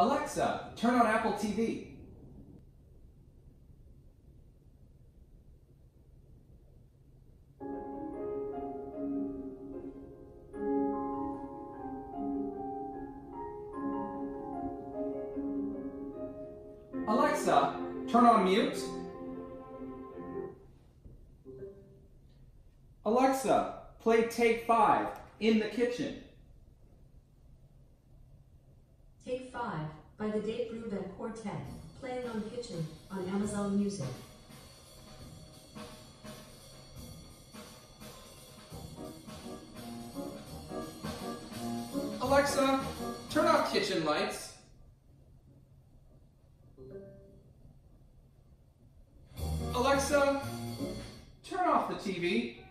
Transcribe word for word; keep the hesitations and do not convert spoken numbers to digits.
Alexa, turn on Apple T V. Alexa, turn on mute. Alexa, play Take Five in the Kitchen. Take Five by the Dave Brubeck Quartet, playing on Kitchen on Amazon Music. Alexa, turn off kitchen lights. Alexa, turn off the T V.